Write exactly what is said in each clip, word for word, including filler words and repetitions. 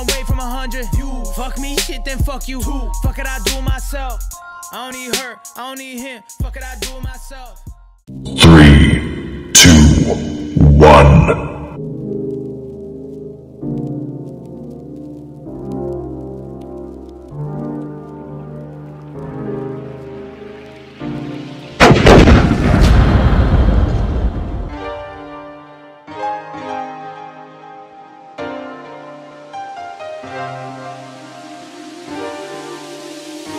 long way from a hundred. You fuck me, shit, then fuck you. Two. Fuck it, I do it myself. I don't need her, I don't need him. Fuck it, I do it myself. Three, two, one.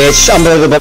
It's unbelievable.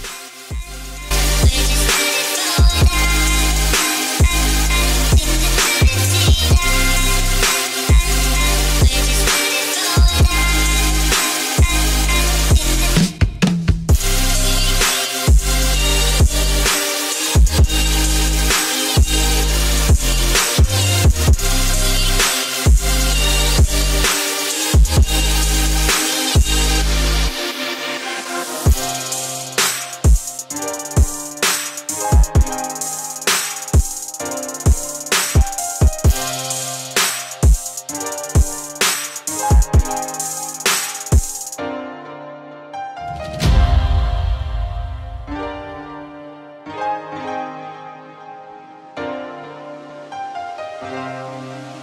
Thank you.